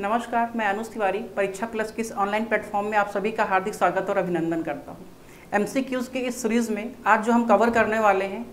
नमस्कार, मैं अनुष तिवारी परीक्षा क्लस के इस ऑनलाइन प्लेटफॉर्म में आप सभी का हार्दिक स्वागत और अभिनंदन करता हूँ। एमसीक्यूज़ के इस सीरीज़ में आज जो हम कवर करने वाले हैं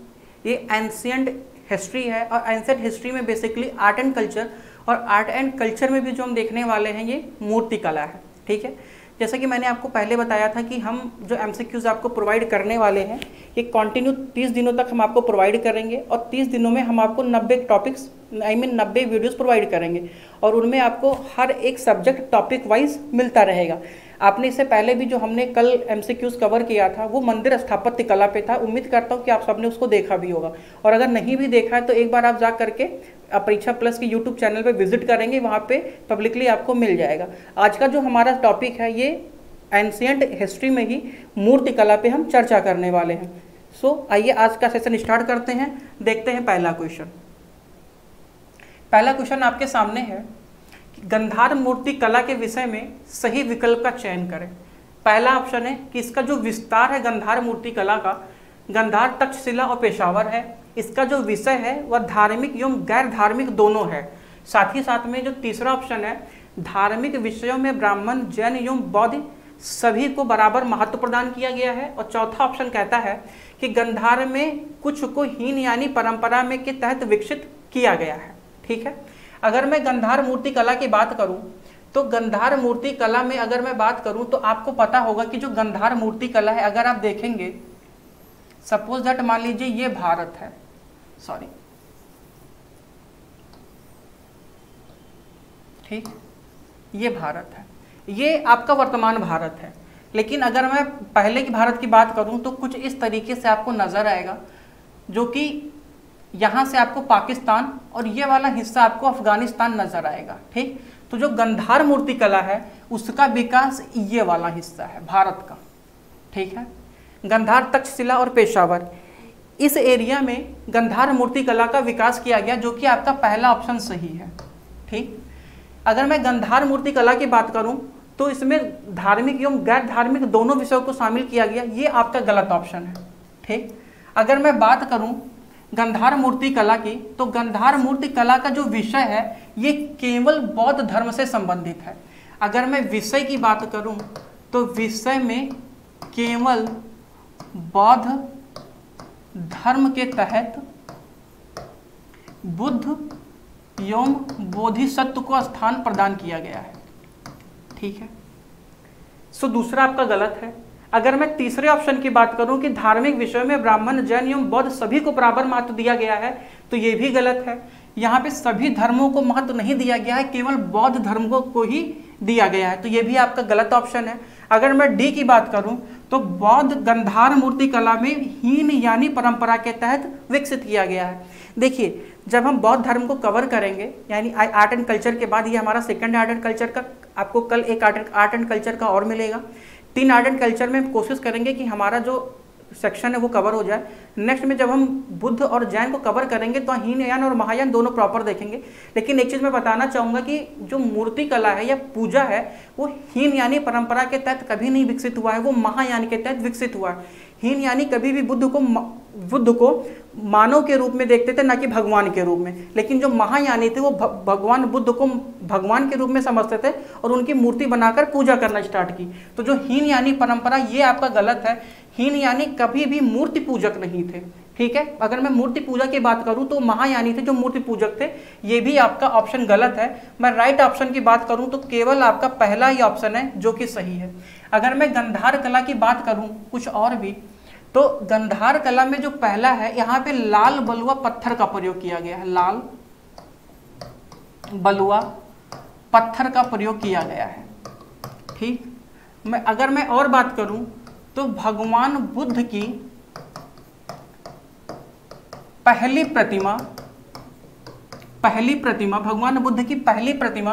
ये एंशिएंट हिस्ट्री है, और एंशिएंट हिस्ट्री में बेसिकली आर्ट एंड कल्चर, और आर्ट एंड कल्चर में भी जो हम देखने वाले हैं ये मूर्ति कला है। ठीक है, जैसा कि मैंने आपको पहले बताया था कि हम जो एमसीक्यूज़ आपको प्रोवाइड करने वाले हैं ये कंटिन्यू 30 दिनों तक हम आपको प्रोवाइड करेंगे, और 30 दिनों में हम आपको 90 टॉपिक्स 90 वीडियोस प्रोवाइड करेंगे, और उनमें आपको हर एक सब्जेक्ट टॉपिक वाइज मिलता रहेगा। आपने इससे पहले भी जो हमने कल एमसीक्यूज़ कवर किया था वो मंदिर स्थापत्य कला पे था। उम्मीद करता हूँ कि आप सबने उसको देखा भी होगा, और अगर नहीं भी देखा है तो एक बार आप जा करके परीक्षा प्लस के यूट्यूब चैनल पे विजिट करेंगे, वहाँ पे पब्लिकली आपको मिल जाएगा। आज का जो हमारा टॉपिक है ये एंशिएंट हिस्ट्री में ही मूर्ति कला पे हम चर्चा करने वाले हैं। सो आइए आज का सेशन स्टार्ट करते हैं। देखते हैं पहला क्वेश्चन। पहला क्वेश्चन आपके सामने है, गंधार मूर्ति कला के विषय में सही विकल्प का चयन करें। पहला ऑप्शन है कि इसका जो विस्तार है गंधार मूर्ति कला का, गंधार तक्षशिला और पेशावर है। इसका जो विषय है वह धार्मिक एवं गैर धार्मिक दोनों है। साथ ही साथ में जो तीसरा ऑप्शन है, धार्मिक विषयों में ब्राह्मण, जैन एवं बौद्ध सभी को बराबर महत्व प्रदान किया गया है। और चौथा ऑप्शन कहता है कि गंधार में कुछ को हीन यानी परंपरा में के तहत विकसित किया गया है। ठीक है, अगर मैं गंधार मूर्ति कला की बात करूं तो गंधार मूर्ति कला में अगर मैं बात करूं तो आपको पता होगा कि जो गंधार मूर्ति कला है, अगर आप देखेंगे सपोज दैट, मान लीजिए ये भारत है, सॉरी ठीक, ये भारत है, ये आपका वर्तमान भारत है। लेकिन अगर मैं पहले की भारत की बात करूं तो कुछ इस तरीके से आपको नजर आएगा, जो कि यहाँ से आपको पाकिस्तान और ये वाला हिस्सा आपको अफगानिस्तान नजर आएगा। ठीक, तो जो गंधार मूर्ति कला है उसका विकास ये वाला हिस्सा है भारत का। ठीक है, गंधार तक्षशिला और पेशावर, इस एरिया में गंधार मूर्ति कला का विकास किया गया, जो कि आपका पहला ऑप्शन सही है। ठीक, अगर मैं गंधार मूर्ति कला की बात करूं तो इसमें धार्मिक एवं गैर धार्मिक दोनों विषयों को शामिल किया गया, ये आपका गलत ऑप्शन है। ठीक, अगर मैं बात करूं गंधार मूर्ति कला की तो गंधार मूर्ति कला का जो विषय है ये केवल बौद्ध धर्म से संबंधित है। अगर मैं विषय की बात करूं तो विषय में केवल बौद्ध धर्म के तहत बुद्ध एवं बोधिसत्व को स्थान प्रदान किया गया है। ठीक है, सो दूसरा आपका गलत है। अगर मैं तीसरे ऑप्शन की बात करूं कि धार्मिक विषयों में ब्राह्मण, जैन एवं बौद्ध सभी को बराबर महत्व दिया गया है, तो ये भी गलत है। यहाँ पे सभी धर्मों को महत्व नहीं दिया गया है, केवल बौद्ध धर्म को ही दिया गया है, तो ये भी आपका गलत ऑप्शन है। अगर मैं डी की बात करूं तो बौद्ध गंधार मूर्ति कला में हीन यानी परंपरा के तहत विकसित किया गया है। देखिए, जब हम बौद्ध धर्म को कवर करेंगे यानी आर्ट एंड कल्चर के बाद, ये हमारा सेकंड आर्ट एंड कल्चर का, आपको कल एक आर्ट एंड कल्चर का और मिलेगा। तीन आर्ट एंड कल्चर में कोशिश करेंगे कि हमारा जो सेक्शन है वो कवर हो जाए। नेक्स्ट में जब हम बुद्ध और जैन को कवर करेंगे तो हीन यान और महायान दोनों प्रॉपर देखेंगे। लेकिन एक चीज़ मैं बताना चाहूँगा कि जो मूर्ति कला है या पूजा है वो हीन यानी परंपरा के तहत कभी नहीं विकसित हुआ है, वो महायान के तहत विकसित हुआ है। हीन यानी कभी भी बुद्ध को मानव के रूप में देखते थे, ना कि भगवान के रूप में। लेकिन जो महायानी थे वो भगवान बुद्ध को भगवान के रूप में समझते थे और उनकी मूर्ति बनाकर पूजा करना स्टार्ट की। तो जो हीन यानी परंपरा, ये आपका गलत है। हीन यानी कभी भी मूर्ति पूजक नहीं थे। ठीक है, अगर मैं मूर्ति पूजा की बात करूं तो महायानी थे जो मूर्ति पूजक थे, ये भी आपका ऑप्शन गलत है। मैं राइट ऑप्शन की बात करूं तो केवल आपका पहला ही ऑप्शन है जो कि सही है। अगर मैं गंधार कला की बात करूं कुछ और भी, तो गंधार कला में जो पहला है, यहाँ पे लाल बलुआ पत्थर का प्रयोग किया गया है। लाल बलुआ पत्थर का प्रयोग किया गया है। ठीक, अगर मैं और बात करूं तो भगवान बुद्ध की पहली प्रतिमा भगवान बुद्ध की पहली प्रतिमा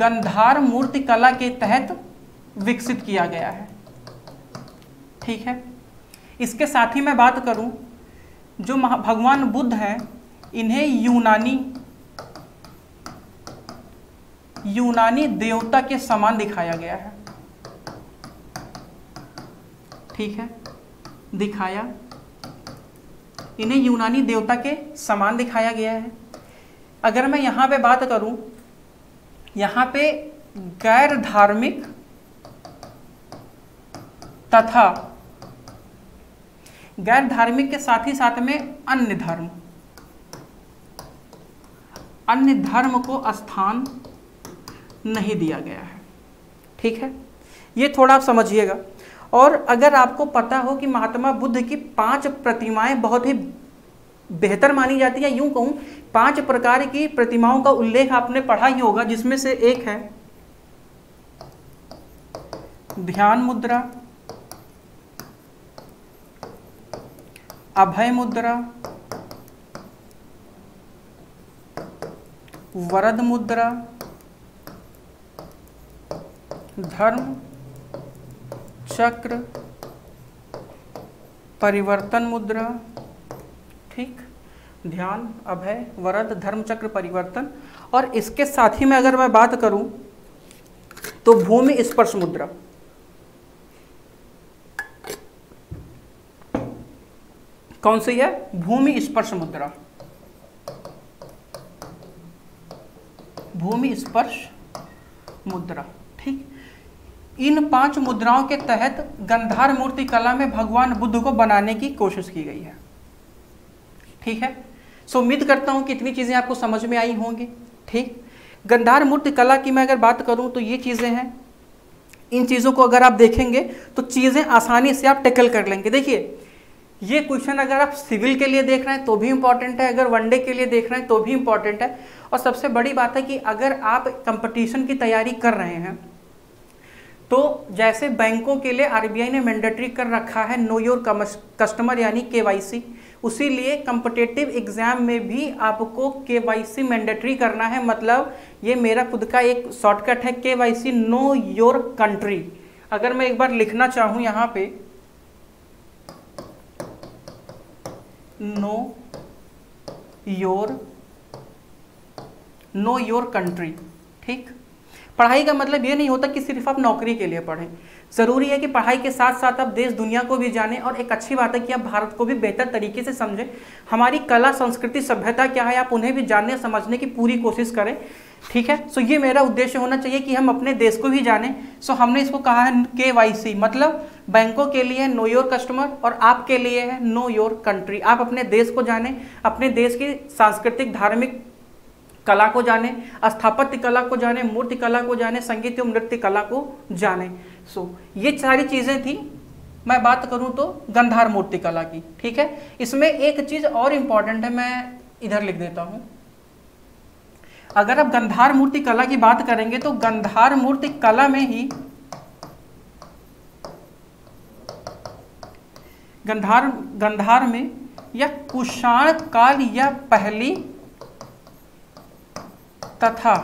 गंधार मूर्ति कला के तहत विकसित किया गया है। ठीक है, इसके साथ ही मैं बात करूं जो भगवान बुद्ध हैं, इन्हें यूनानी देवता के समान दिखाया गया है। ठीक है, इन्हें यूनानी देवता के समान दिखाया गया है। अगर मैं यहाँ पे बात करूँ, यहाँ पे गैर धार्मिक तथा गैर धार्मिक के साथ ही साथ में अन्य धर्म को स्थान नहीं दिया गया है। ठीक है, ये थोड़ा आप समझिएगा। और अगर आपको पता हो कि महात्मा बुद्ध की 5 प्रतिमाएं बहुत ही बेहतर मानी जाती है, यूं कहूँ 5 प्रकार की प्रतिमाओं का उल्लेख आपने पढ़ा ही होगा, जिसमें से एक है ध्यान मुद्रा, अभय मुद्रा, वरद मुद्रा, धर्म चक्र, परिवर्तन मुद्रा। ठीक, ध्यान, अभय, वरद, धर्म चक्र, परिवर्तन। और इसके साथ ही में अगर मैं बात करूं तो भूमि स्पर्श मुद्रा। कौन सी है? भूमि स्पर्श मुद्रा। भूमि स्पर्श मुद्रा। ठीक, इन 5 मुद्राओं के तहत गंधार मूर्ति कला में भगवान बुद्ध को बनाने की कोशिश की गई है। ठीक है, सो उम्मीद करता हूं कि इतनी चीजें आपको समझ में आई होंगी। ठीक, गंधार मूर्ति कला की मैं अगर बात करूं तो ये चीजें हैं। इन चीजों को अगर आप देखेंगे तो चीजें आसानी से आप टैकल कर लेंगे। देखिए, ये क्वेश्चन अगर आप सिविल के लिए देख रहे हैं तो भी इम्पॉर्टेंट है, अगर वनडे के लिए देख रहे हैं तो भी इम्पॉर्टेंट है। और सबसे बड़ी बात है कि अगर आप कंपटीशन की तैयारी कर रहे हैं तो जैसे बैंकों के लिए आरबीआई ने मैंडेटरी कर रखा है नो योर कस्टमर यानी केवाईसी, उसी लिए कम्पिटेटिव एग्जाम में भी आपको केवाईसी मैंडेटरी करना है। मतलब ये मेरा खुद का एक शॉर्टकट है, केवाईसी नो योर कंट्री। अगर मैं एक बार लिखना चाहूँ यहाँ पे नो योर कंट्री। ठीक, पढ़ाई का मतलब ये नहीं होता कि सिर्फ आप नौकरी के लिए पढ़ें, ज़रूरी है कि पढ़ाई के साथ साथ आप देश दुनिया को भी जानें। और एक अच्छी बात है कि आप भारत को भी बेहतर तरीके से समझें, हमारी कला संस्कृति सभ्यता क्या है आप उन्हें भी जानने समझने की पूरी कोशिश करें। ठीक है, सो ये मेरा उद्देश्य होना चाहिए कि हम अपने देश को भी जानें। सो हमने इसको कहा है केवाईसी, मतलब बैंकों के लिए नो योर कस्टमर और आपके लिए है नो योर कंट्री। आप अपने देश को जानें, अपने देश की सांस्कृतिक धार्मिक कला को जाने, स्थापत्य कला को जाने, मूर्ति कला को जाने, संगीत एवं नृत्य कला को जाने। सो ये सारी चीज़ें थी। मैं बात करूं तो गंधार मूर्ति कला की। ठीक है, इसमें एक चीज़ और इम्पॉर्टेंट है, मैं इधर लिख देता हूं। अगर आप गंधार मूर्ति कला की बात करेंगे तो गंधार मूर्ति कला में ही गंधार में या कुषाण काल या पहली तथा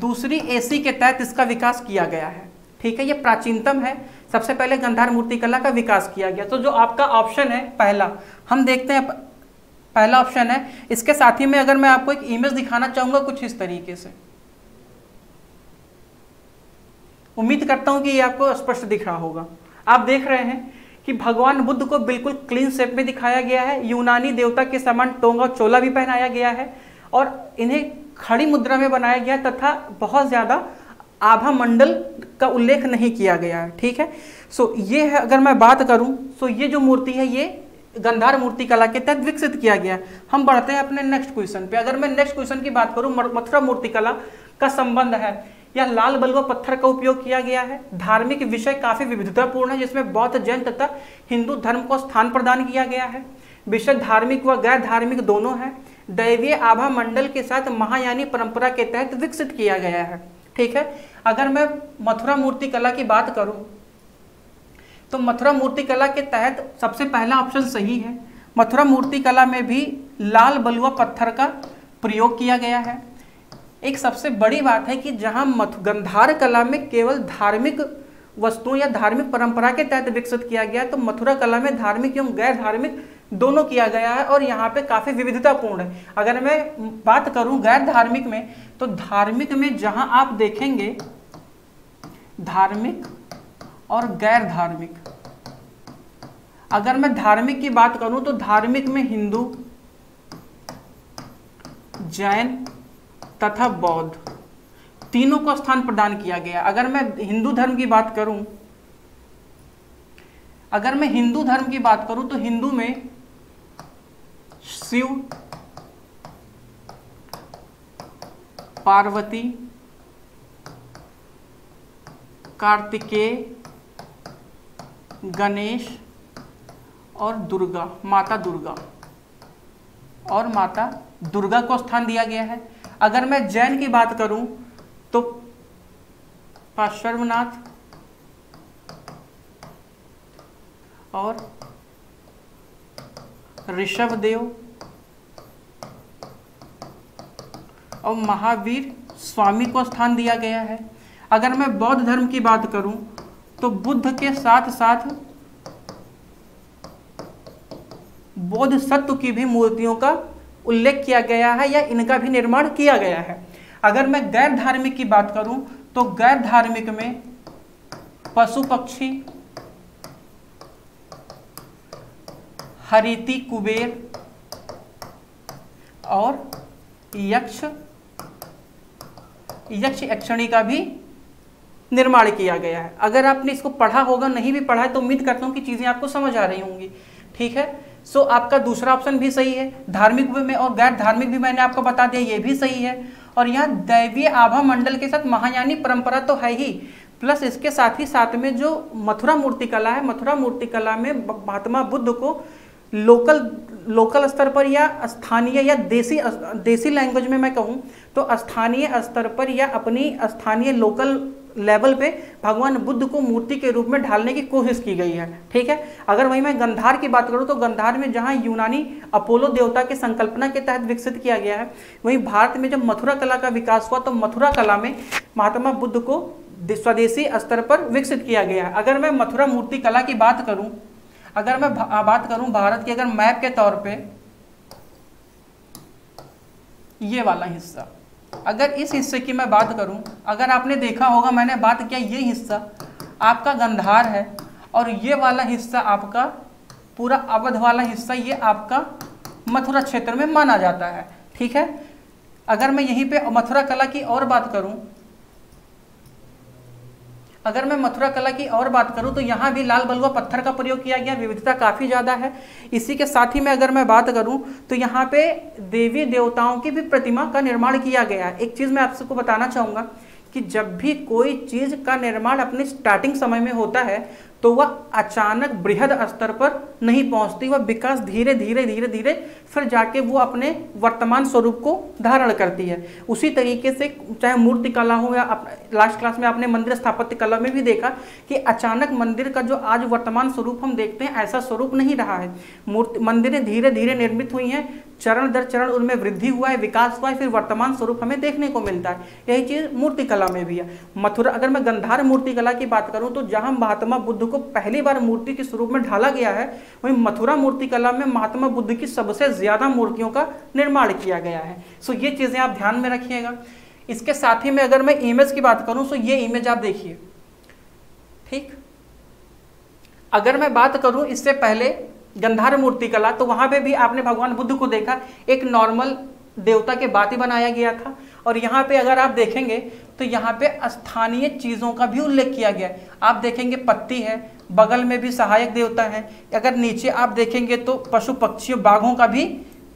दूसरी एसी के तहत इसका विकास किया गया है। ठीक है, ये प्राचीनतम है, सबसे पहले गंधार मूर्तिकला का विकास किया गया। तो जो आपका ऑप्शन है पहला, हम देखते हैं पहला ऑप्शन है। इसके साथ ही में अगर मैं आपको एक इमेज दिखाना चाहूंगा कुछ इस तरीके से, उम्मीद करता हूं कि ये आपको स्पष्ट दिख रहा होगा। आप देख रहे हैं कि भगवान बुद्ध को बिल्कुल क्लीन शेप में दिखाया गया है, यूनानी देवता के समान टोंगा और चोला भी पहनाया गया है और इन्हें खड़ी मुद्रा में बनाया गया तथा बहुत ज़्यादा आभा मंडल का उल्लेख नहीं किया गया है। ठीक है, सो ये है। अगर मैं बात करूं सो ये जो मूर्ति है ये गंधार मूर्ति कला के तहत विकसित किया गया है। हम बढ़ते हैं अपने नेक्स्ट क्वेश्चन पे। अगर मैं नेक्स्ट क्वेश्चन की बात करूँ, मथुरा मूर्ति कला का संबंध है या लाल बलुआ पत्थर का उपयोग किया गया है। धार्मिक विषय काफी विविधतापूर्ण है जिसमें बौद्ध, जैन तथा हिंदू धर्म को स्थान प्रदान किया गया है। विषय धार्मिक व गैर धार्मिक दोनों है। दैवीय आभा मंडल के साथ महायानी परंपरा के तहत विकसित किया गया है। ठीक है, अगर मैं मथुरा मूर्ति कला की बात करूं तो मथुरा मूर्ति कला के तहत सबसे पहला ऑप्शन सही है। मथुरा मूर्ति कला में भी लाल बलुआ पत्थर का प्रयोग किया गया है। एक सबसे बड़ी बात है कि जहां गंधार कला में केवल धार्मिक वस्तुओं या धार्मिक परंपरा के तहत विकसित किया गया तो मथुरा कला में धार्मिक एवं गैर धार्मिक दोनों किया गया है और यहाँ पे काफ़ी विविधतापूर्ण है। अगर मैं बात करूं गैर धार्मिक में तो धार्मिक में जहां आप देखेंगे धार्मिक और गैर धार्मिक। अगर मैं धार्मिक की बात करूं तो धार्मिक में हिंदू, जैन तथा बौद्ध तीनों को स्थान प्रदान किया गया। अगर मैं हिंदू धर्म की बात करूं, तो हिंदू में शिव, पार्वती, कार्तिकेय, गणेश और दुर्गा, माता दुर्गा को स्थान दिया गया है। अगर मैं जैन की बात करूं तो पार्श्वनाथ और ऋषभदेव और महावीर स्वामी को स्थान दिया गया है। अगर मैं बौद्ध धर्म की बात करूं तो बुद्ध के साथ साथ बोधसत्व की भी मूर्तियों का उल्लेख किया गया है या इनका भी निर्माण किया गया है। अगर मैं गैर धार्मिक की बात करूं तो गैर धार्मिक में पशु पक्षी, हरिति, कुबेर और यक्ष यक्षिणी का भी निर्माण किया गया है। अगर आपने इसको पढ़ा होगा, नहीं भी पढ़ा है तो उम्मीद करता हूं कि चीजें आपको समझ आ रही होंगी। ठीक है, सो आपका दूसरा ऑप्शन भी सही है। धार्मिक में और गैर धार्मिक भी मैंने आपको बता दिया, ये भी सही है। और यहाँ दैवीय आभा मंडल के साथ महायानी परंपरा तो है ही, प्लस इसके साथ ही साथ में जो मथुरा मूर्ति कला है, मथुरा मूर्ति कला में महात्मा बुद्ध को लोकल स्तर पर या स्थानीय या देसी लैंग्वेज में मैं कहूँ तो स्थानीय स्तर पर या अपनी स्थानीय लोकल लेवल पे भगवान बुद्ध को मूर्ति के रूप में ढालने की कोशिश की गई है। ठीक है, अगर वही मैं गंधार की बात करूँ तो गंधार में जहाँ यूनानी अपोलो देवता के संकल्पना के तहत विकसित किया गया है, वहीं भारत में जब मथुरा कला का विकास हुआ तो मथुरा कला में महात्मा बुद्ध को स्वदेशी स्तर पर विकसित किया गया है। अगर मैं मथुरा मूर्ति कला की बात करूँ, अगर मैं बात करूं भारत के, अगर मैप के तौर पे ये वाला हिस्सा, अगर इस हिस्से की मैं बात करूं, अगर आपने देखा होगा मैंने बात किया, ये हिस्सा आपका गंधार है और ये वाला हिस्सा आपका पूरा अवध वाला हिस्सा ये आपका मथुरा क्षेत्र में माना जाता है। ठीक है, अगर मैं यहीं पे मथुरा कला की और बात करूं, तो यहाँ भी लाल बलुआ पत्थर का प्रयोग किया गया, विविधता काफ़ी ज़्यादा है। इसी के साथ ही मैं अगर मैं बात करूँ तो यहाँ पे देवी देवताओं की भी प्रतिमा का निर्माण किया गया है। एक चीज़ मैं आपको बताना चाहूँगा कि जब भी कोई चीज़ का निर्माण अपने स्टार्टिंग समय में होता है तो वह अचानक बृहद स्तर पर नहीं पहुँचती, वह विकास धीरे धीरे फिर जाके वो अपने वर्तमान स्वरूप को धारण करती है। उसी तरीके से चाहे मूर्ति कला हो या लास्ट क्लास में आपने मंदिर स्थापत्य कला में भी देखा कि अचानक मंदिर का जो आज वर्तमान स्वरूप हम देखते हैं ऐसा स्वरूप नहीं रहा है। मंदिरें धीरे धीरे निर्मित हुई हैं, चरण दर चरण उनमें वृद्धि हुआ है, विकास हुआ है, फिर वर्तमान स्वरूप हमें देखने को मिलता है। यही चीज़ मूर्ति कला में भी है। मथुरा, अगर मैं गंधार मूर्ति कला की बात करूँ तो जहाँ महात्मा बुद्ध को पहली बार मूर्ति के स्वरूप में ढाला गया है, वहीं मथुरा मूर्ति कला में महात्मा बुद्ध की सबसे ज्यादा मूर्तियों का निर्माण किया गया है। सो ये चीजें आप ध्यान में रखिएगा। इसके साथ ही में अगर मैं इमेज की बात करूं तो ये इमेज आप देखिए। ठीक, अगर मैं बात करूं इससे पहले गंधार मूर्ति कला, तो वहां पे भी आपने भगवान बुद्ध को देखा, एक नॉर्मल देवता के बात ही बनाया गया था। और यहाँ पे अगर आप देखेंगे तो यहाँ पे स्थानीय चीज़ों का भी उल्लेख किया गया है। आप देखेंगे पत्ती है, बगल में भी सहायक देवता है, अगर नीचे आप देखेंगे तो पशु पक्षियों, बाघों का भी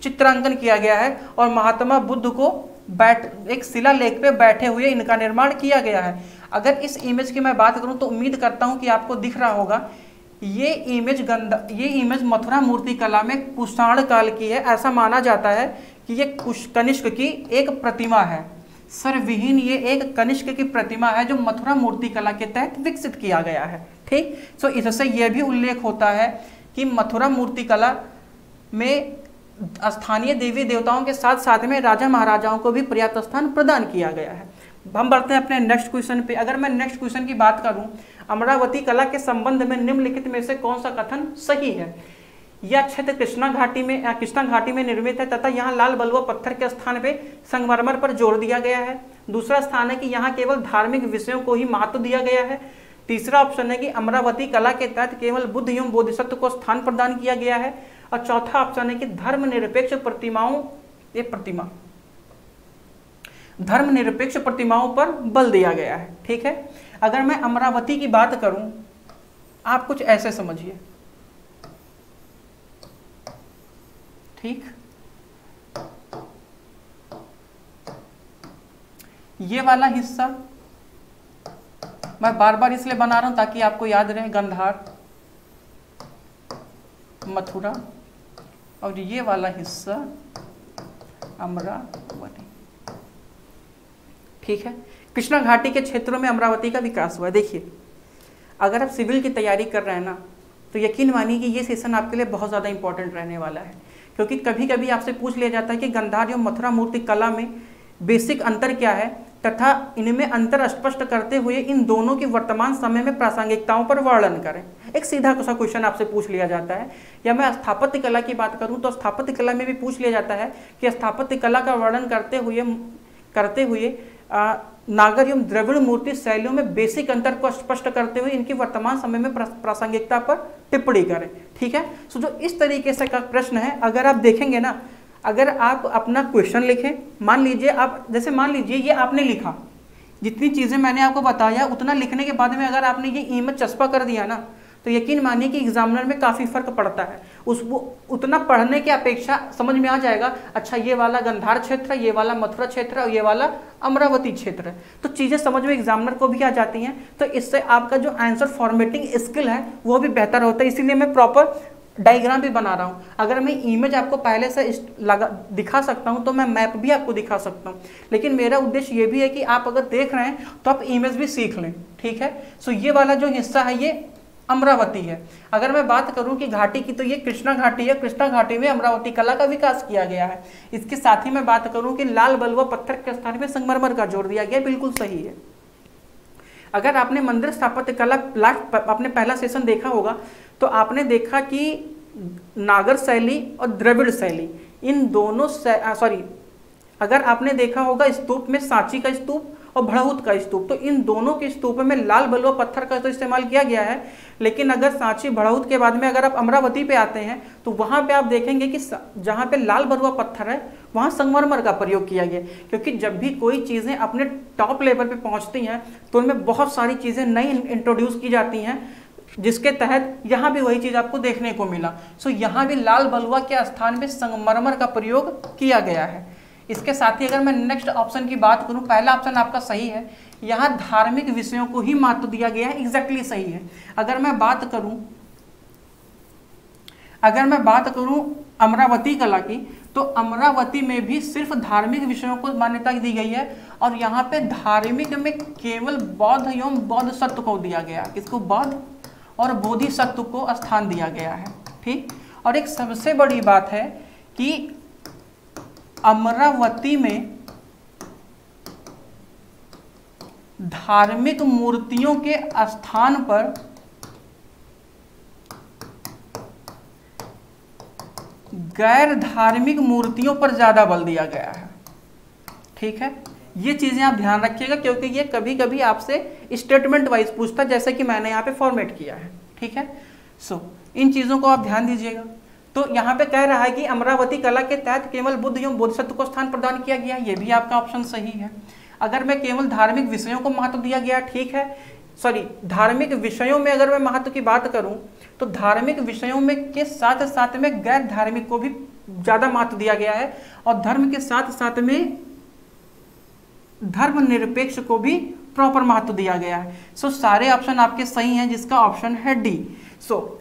चित्रांकन किया गया है और महात्मा बुद्ध को एक शिला लेख पे बैठे हुए इनका निर्माण किया गया है। अगर इस इमेज की मैं बात करूँ तो उम्मीद करता हूँ कि आपको दिख रहा होगा, ये इमेज मथुरा मूर्ति कला में कुषाण काल की है। ऐसा माना जाता है कि ये कनिष्क की एक प्रतिमा है, सर्वविहीन ये एक कनिष्क की प्रतिमा है जो मथुरा मूर्ति कला के तहत विकसित किया गया है। ठीक, सो इससे यह भी उल्लेख होता है कि मथुरा मूर्ति कला में स्थानीय देवी देवताओं के साथ साथ में राजा महाराजाओं को भी पर्याप्त स्थान प्रदान किया गया है। हम बढ़ते हैं अपने नेक्स्ट क्वेश्चन पे। अगर मैं नेक्स्ट क्वेश्चन की बात करूं, अमरावती कला के संबंध में निम्नलिखित में से कौन सा कथन सही है? यह क्षेत्र कृष्णा घाटी में निर्मित है तथा यहाँ लाल बलुआ पत्थर के स्थान पे संगमरमर पर जोर दिया गया है। दूसरा स्थान है कि यहाँ केवल धार्मिक विषयों को ही महत्व दिया गया है। तीसरा ऑप्शन है कि अमरावती कला के तहत केवल बुद्ध एवं बोधिसत्व को स्थान प्रदान किया गया है। और चौथा ऑप्शन है कि धर्मनिरपेक्ष प्रतिमा धर्मनिरपेक्ष प्रतिमाओं पर बल दिया गया है। ठीक है, अगर मैं अमरावती की बात करूं, आप कुछ ऐसे समझिए। ठीक, ये वाला हिस्सा मैं बार बार इसलिए बना रहा हूं ताकि आपको याद रहे, गंधार, मथुरा, और ये वाला हिस्सा अमरावती। ठीक है, कृष्णा घाटी के क्षेत्रों में अमरावती का विकास हुआ। देखिए, अगर आप सिविल की तैयारी कर रहे हैं ना, तो यकीन मानिए कि ये सेशन आपके लिए बहुत ज़्यादा इंपॉर्टेंट रहने वाला है, क्योंकि कभी कभी आपसे पूछ लिया जाता है कि गंधार एवं मथुरा मूर्ति कला में बेसिक अंतर क्या है तथा इनमें अंतर स्पष्ट करते हुए इन दोनों की वर्तमान समय में प्रासंगिकताओं पर वर्णन करें। एक सीधा सा क्वेश्चन आपसे पूछ लिया जाता है। या मैं स्थापत्य कला की बात करूं तो स्थापत्य कला में भी पूछ लिया जाता है कि स्थापत्य कला का वर्णन करते हुए नागर एवं द्रविड़ मूर्ति शैलियों में बेसिक अंतर को स्पष्ट करते हुए इनकी वर्तमान समय में प्रासंगिकता पर टिप्पणी करें। ठीक है, सो जो इस तरीके से का प्रश्न है, अगर आप देखेंगे ना, अगर आप अपना क्वेश्चन लिखें, मान लीजिए आप, जैसे मान लीजिए ये आपने लिखा, जितनी चीज़ें मैंने आपको बताया उतना लिखने के बाद में अगर आपने ये ई में चस्पा कर दिया ना, तो यकीन मानिए कि एग्जामिनर में काफ़ी फर्क पड़ता है। उसको उतना पढ़ने की अपेक्षा समझ में आ जाएगा, अच्छा ये वाला गंधार क्षेत्र, ये वाला मथुरा क्षेत्र और ये वाला अमरावती क्षेत्र, तो चीज़ें समझ में एग्जामिनर को भी आ जाती हैं। तो इससे आपका जो आंसर फॉर्मेटिंग स्किल है वो भी बेहतर होता है। इसीलिए मैं प्रॉपर डायग्राम भी बना रहा हूँ। अगर मैं इमेज आपको पहले से लगा दिखा सकता हूँ तो मैं मैप भी आपको दिखा सकता हूँ, लेकिन मेरा उद्देश्य ये भी है कि आप अगर देख रहे हैं तो आप इमेज भी सीख लें। ठीक है, सो ये वाला जो हिस्सा है ये अमरावती है। अगर मैं बात करूं कि घाटी की, तो ये कृष्णा घाटी है। कृष्णा घाटी में अमरावती कला का विकास किया गया है। इसके साथ ही मैं बात करूं कि लाल बलुआ पत्थर के स्थान पे संगमरमर का जोड़ दिया गया, बिल्कुल सही है। अगर आपने मंदिर स्थापत्य कला आपने पहला सेशन देखा होगा तो आपने देखा कि नागर शैली और द्रविड़ शैली, इन दोनों सॉरी, अगर आपने देखा होगा स्तूप में सांची का स्तूप और भड़हूत का स्तूप, तो इन दोनों के स्तूप में लाल बलुआ पत्थर का तो इस्तेमाल किया गया है। लेकिन अगर सांची भड़हूत के बाद में अगर आप अमरावती पे आते हैं तो वहाँ पे आप देखेंगे कि जहाँ पे लाल बलुआ पत्थर है वहाँ संगमरमर का प्रयोग किया गया, क्योंकि जब भी कोई चीज़ें अपने टॉप लेवल पे पहुँचती हैं तो उनमें बहुत सारी चीज़ें नई इंट्रोड्यूस की जाती हैं, जिसके तहत यहाँ भी वही चीज़ आपको देखने को मिला। सो यहाँ भी लाल बलुआ के स्थान पर संगमरमर का प्रयोग किया गया है। इसके साथ ही अगर मैं नेक्स्ट ऑप्शन की बात करूं, पहला ऑप्शन आपका सही है, यहाँ धार्मिक विषयों को ही महत्व दिया गया है, एग्जैक्टली सही है। अगर मैं बात करूं अमरावती कला की, तो अमरावती में भी सिर्फ धार्मिक विषयों को मान्यता दी गई है और यहाँ पे धार्मिक में केवल बौद्ध एवं बौद्ध सत्व को दिया गया, इसको बौद्ध और बोधि सत्व को स्थान दिया गया है। ठीक, और एक सबसे बड़ी बात है कि अमरावती में धार्मिक मूर्तियों के स्थान पर गैर धार्मिक मूर्तियों पर ज्यादा बल दिया गया है। ठीक है, ये चीजें आप ध्यान रखिएगा, क्योंकि ये कभी कभी आपसे स्टेटमेंट वाइज पूछता है, जैसे कि मैंने यहाँ पे फॉर्मेट किया है। ठीक है, सो इन चीजों को आप ध्यान दीजिएगा। तो यहाँ पे कह रहा है कि अमरावती कला के तहत केवल बुद्ध एवं बोधिसत्व को स्थान प्रदान किया गया, ये भी आपका ऑप्शन सही है। अगर मैं केवल धार्मिक विषयों को महत्व दिया गया, ठीक है, सॉरी, धार्मिक विषयों में अगर मैं महत्व की बात करूं तो धार्मिक विषयों में के साथ साथ में गैर धार्मिक को भी ज़्यादा महत्व दिया गया है और धर्म के साथ साथ में धर्मनिरपेक्ष को भी प्रॉपर महत्व दिया गया है। सो सारे ऑप्शन आपके सही हैं, जिसका ऑप्शन है डी।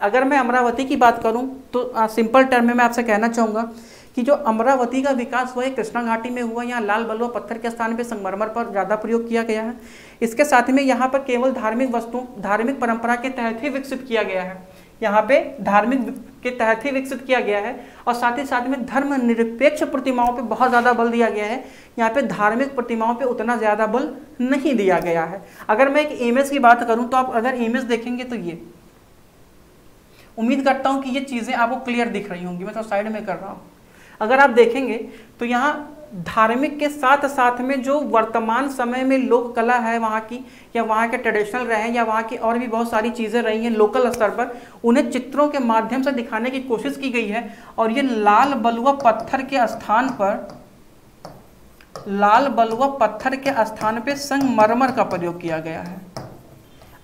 अगर मैं अमरावती की बात करूं तो सिंपल टर्म में मैं आपसे कहना चाहूँगा कि जो अमरावती का विकास हुआ है कृष्णा घाटी में हुआ, यहाँ लाल बलुआ पत्थर के स्थान पे संगमरमर पर ज़्यादा प्रयोग किया गया है। इसके साथ में यहाँ पर केवल धार्मिक वस्तुओं, धार्मिक परंपरा के तहत ही विकसित किया गया है, यहाँ पे धार्मिक के तहत ही विकसित किया गया है और साथ ही साथ में धर्मनिरपेक्ष प्रतिमाओं पे बहुत ज़्यादा बल दिया गया है, यहाँ पे धार्मिक प्रतिमाओं पे उतना ज़्यादा बल नहीं दिया गया है। अगर मैं एक इमेज की बात करूँ तो आप अगर इमेज देखेंगे तो ये, उम्मीद करता हूँ कि ये चीज़ें आपको क्लियर दिख रही होंगी, मैं तो साइड में कर रहा हूँ। अगर आप देखेंगे तो यहाँ धार्मिक के साथ साथ में जो वर्तमान समय में लोक कला है वहाँ की, या वहाँ के ट्रेडिशनल रहे हैं, या वहाँ की और भी बहुत सारी चीज़ें रही हैं लोकल स्तर पर, उन्हें चित्रों के माध्यम से दिखाने की कोशिश की गई है और ये लाल बलुआ पत्थर के स्थान पर लाल बलुआ पत्थर के स्थान पे संगमरमर का प्रयोग किया गया है।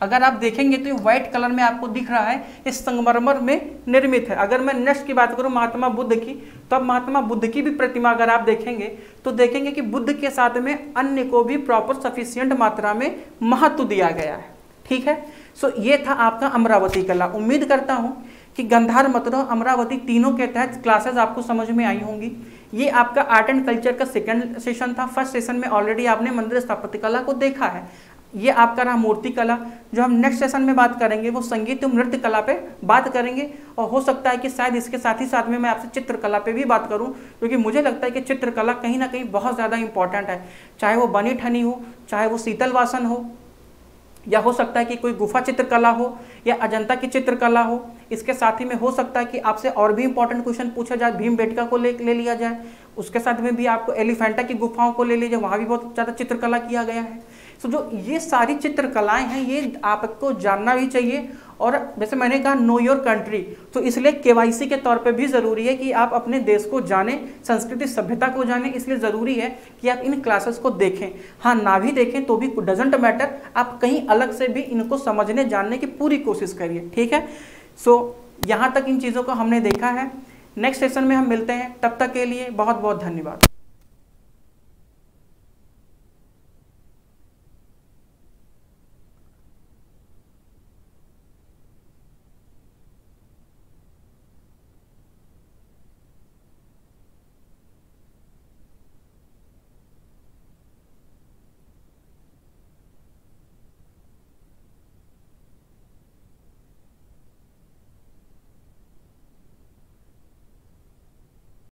अगर आप देखेंगे तो ये व्हाइट कलर में आपको दिख रहा है, इस संगमरमर में निर्मित है। अगर मैं नेक्स्ट की बात करूं महात्मा बुद्ध की, तो अब महात्मा बुद्ध की भी प्रतिमा अगर आप देखेंगे तो देखेंगे कि बुद्ध के साथ में अन्य को भी प्रॉपर सफिशियंट मात्रा में महत्व दिया गया है। ठीक है, सो ये था आपका अमरावती कला। उम्मीद करता हूँ कि गंधार, मथुरा, अमरावती तीनों के तहत क्लासेस आपको समझ में आई होंगी। ये आपका आर्ट एंड कल्चर का सेकंड सेशन था। फर्स्ट सेशन में ऑलरेडी आपने मंदिर स्थापत्य कला को देखा है। ये आपका रहा मूर्ति कला। जो हम नेक्स्ट सेशन में बात करेंगे वो संगीत एवं नृत्य कला पे बात करेंगे, और हो सकता है कि शायद इसके साथ ही साथ में मैं आपसे चित्रकला पे भी बात करूं, क्योंकि मुझे लगता है कि चित्रकला कहीं ना कहीं बहुत ज़्यादा इंपॉर्टेंट है। चाहे वो बनी ठनी हो, चाहे वो शीतल वासन हो, या हो सकता है कि कोई गुफा चित्रकला हो, या अजंता की चित्रकला हो। इसके साथ ही में हो सकता है कि आपसे और भी इंपॉर्टेंट क्वेश्चन पूछा जाए, भीम बेटिका को ले लिया जाए। उसके साथ में भी आपको एलिफेंटा की गुफाओं को ले लीजिए, वहाँ भी बहुत ज़्यादा चित्रकला किया गया है। सो जो ये सारी चित्रकलाएं हैं ये आपको जानना भी चाहिए। और जैसे मैंने कहा नो योर कंट्री, तो इसलिए KYC के तौर पे भी ज़रूरी है कि आप अपने देश को जाने, संस्कृति सभ्यता को जाने। इसलिए ज़रूरी है कि आप इन क्लासेस को देखें। हाँ ना भी देखें तो भी डजेंट मैटर, आप कहीं अलग से भी इनको समझने जानने की पूरी कोशिश करिए। ठीक है, सो यहाँ तक इन चीज़ों को हमने देखा है। नेक्स्ट सेशन में हम मिलते हैं, तब तक के लिए बहुत बहुत धन्यवाद।